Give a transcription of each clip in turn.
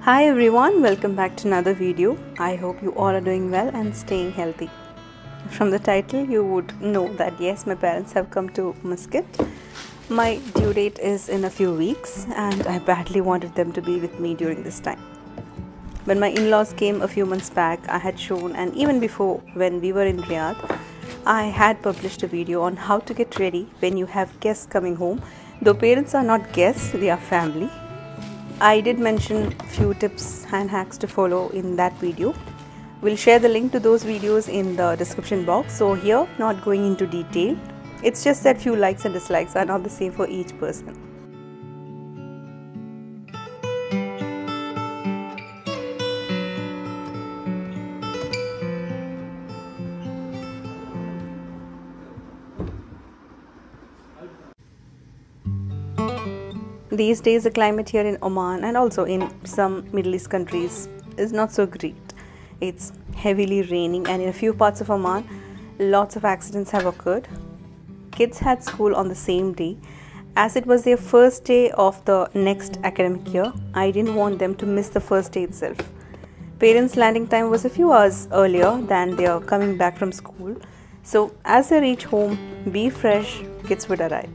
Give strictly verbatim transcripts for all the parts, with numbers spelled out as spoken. Hi everyone, welcome back to another video. I hope you all are doing well and staying healthy. From the title you would know that yes, my parents have come to Muscat. My due date is in a few weeks and I badly wanted them to be with me during this time. When my in-laws came a few months back, I had shown, and even before when we were in Riyadh, I had published a video on how to get ready when you have guests coming home. Though parents are not guests, they are family. I did mention few tips and hacks to follow in that video. We'll share the link to those videos in the description box. So here, not going into detail. It's just that few likes and dislikes are not the same for each person. These days the climate here in Oman and also in some Middle East countries is not so great. It's heavily raining, and in a few parts of Oman, lots of accidents have occurred. Kids had school on the same day. As it was their first day of the next academic year, I didn't want them to miss the first day itself. Parents' landing time was a few hours earlier than they are coming back from school. So as they reach home, be fresh, kids would arrive.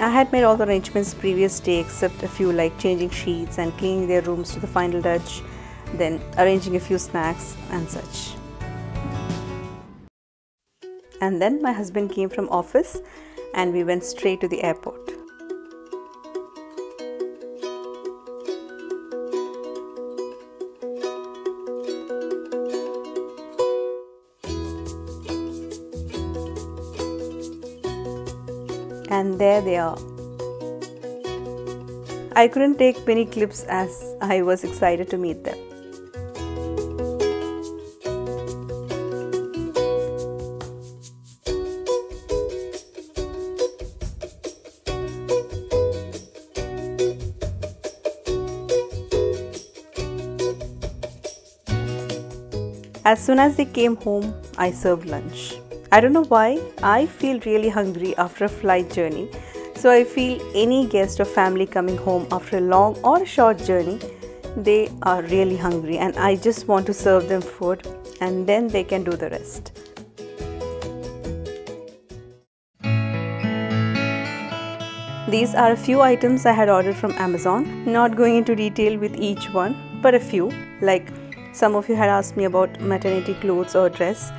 I had made all the arrangements previous day except a few, like changing sheets and cleaning their rooms to the final touch, then arranging a few snacks and such. And then my husband came from office and we went straight to the airport. And there they are. I couldn't take many clips as I was excited to meet them. As soon as they came home, I served lunch. I don't know why, I feel really hungry after a flight journey, so I feel any guest or family coming home after a long or short journey, they are really hungry and I just want to serve them food and then they can do the rest. These are a few items I had ordered from Amazon, not going into detail with each one, but a few, like some of you had asked me about maternity clothes or dress.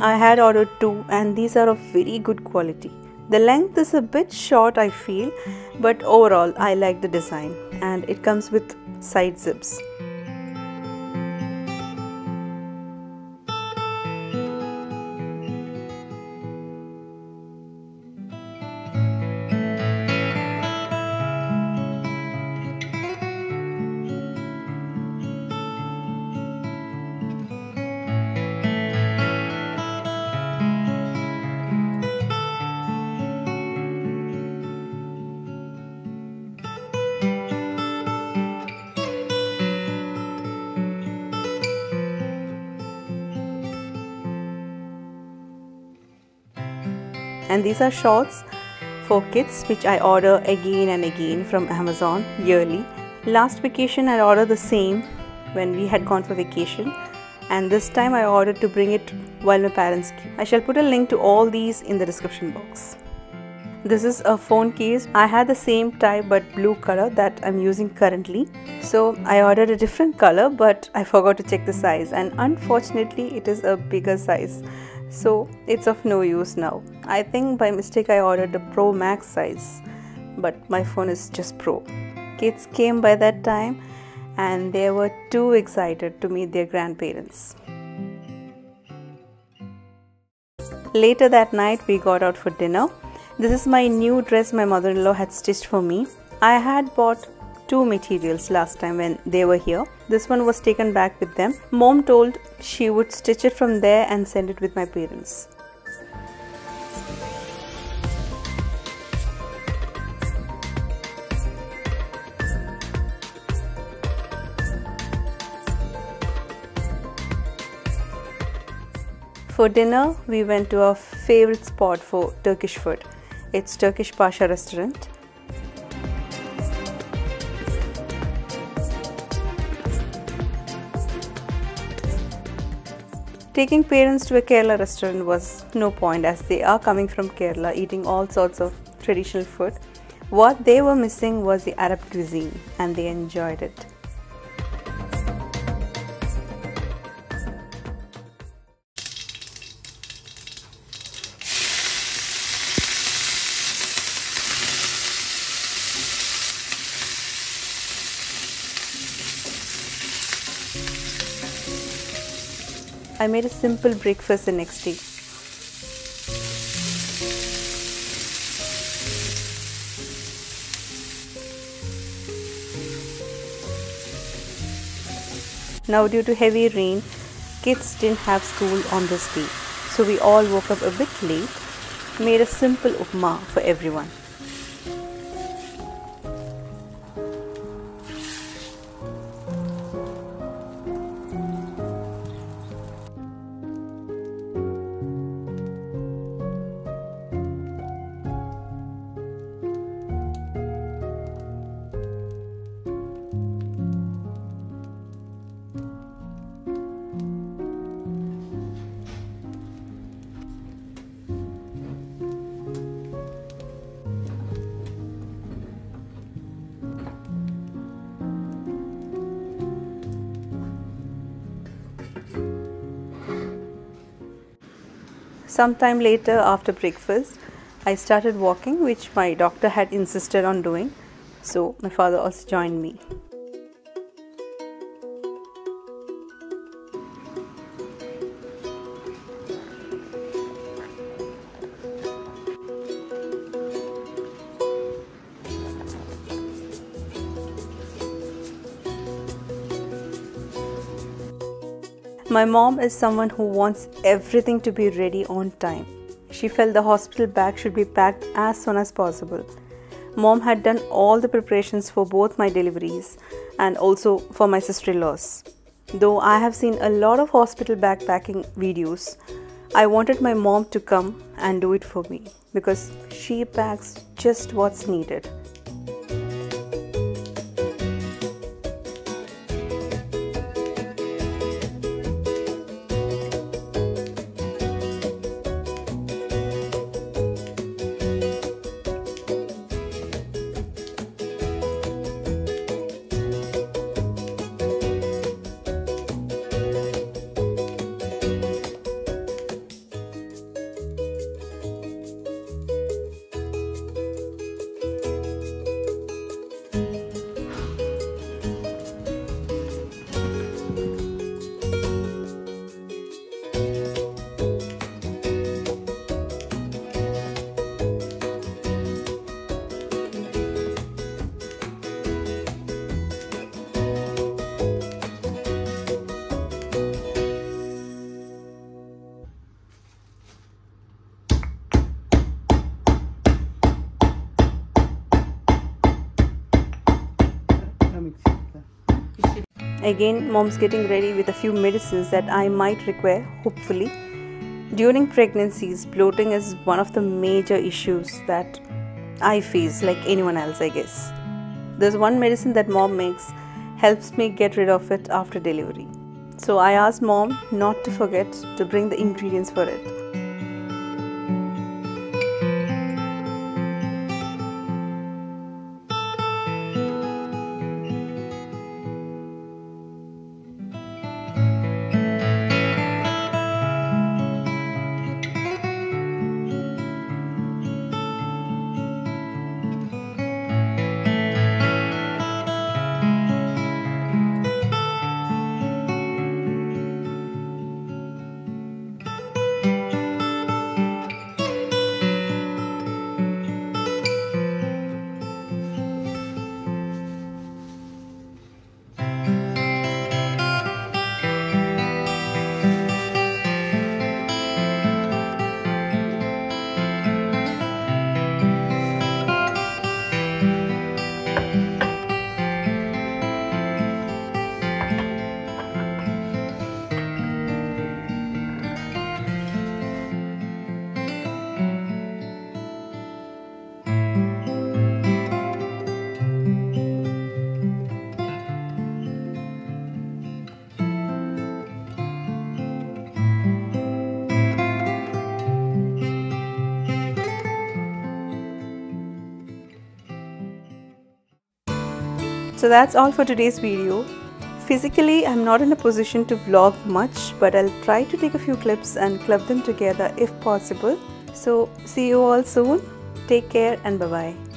I had ordered two and these are of very good quality. The length is a bit short I feel, but overall I like the design, and it comes with side zips. and these are shorts for kids which I order again and again from Amazon yearly. Last vacation I ordered the same when we had gone for vacation, and this time I ordered to bring it while my parents came. I shall put a link to all these in the description box. This is a phone case. I had the same type but blue color that I'm using currently. So I ordered a different color but I forgot to check the size, and unfortunately it is a bigger size. So it's of no use now. I think by mistake I ordered the Pro Max size, but my phone is just Pro. Kids came by that time and they were too excited to meet their grandparents. Later that night we got out for dinner. This is my new dress my mother-in-law had stitched for me. I had bought two materials last time when they were here. This one was taken back with them. Mom told she would stitch it from there and send it with my parents. For dinner, we went to our favorite spot for Turkish food. It's Turkish Pasha restaurant. Taking parents to a Kerala restaurant was no point, as they are coming from Kerala eating all sorts of traditional food. What they were missing was the Arab cuisine, and they enjoyed it. I made a simple breakfast the next day. Now, due to heavy rain, kids didn't have school on this day, so we all woke up a bit late, made a simple upma for everyone. Sometime later after breakfast, I started walking, which my doctor had insisted on doing, so my father also joined me. My mom is someone who wants everything to be ready on time. She felt the hospital bag should be packed as soon as possible. Mom had done all the preparations for both my deliveries and also for my sister-in-law's. Though I have seen a lot of hospital bag packing videos, I wanted my mom to come and do it for me because she packs just what's needed. Again, mom's getting ready with a few medicines that I might require, hopefully. During pregnancies, bloating is one of the major issues that I face, like anyone else, I guess. There's one medicine that mom makes, helps me get rid of it after delivery. So I asked mom not to forget to bring the ingredients for it. So that's all for today's video. Physically, I'm not in a position to vlog much, but I'll try to take a few clips and club them together if possible. So see you all soon. Take care and bye-bye.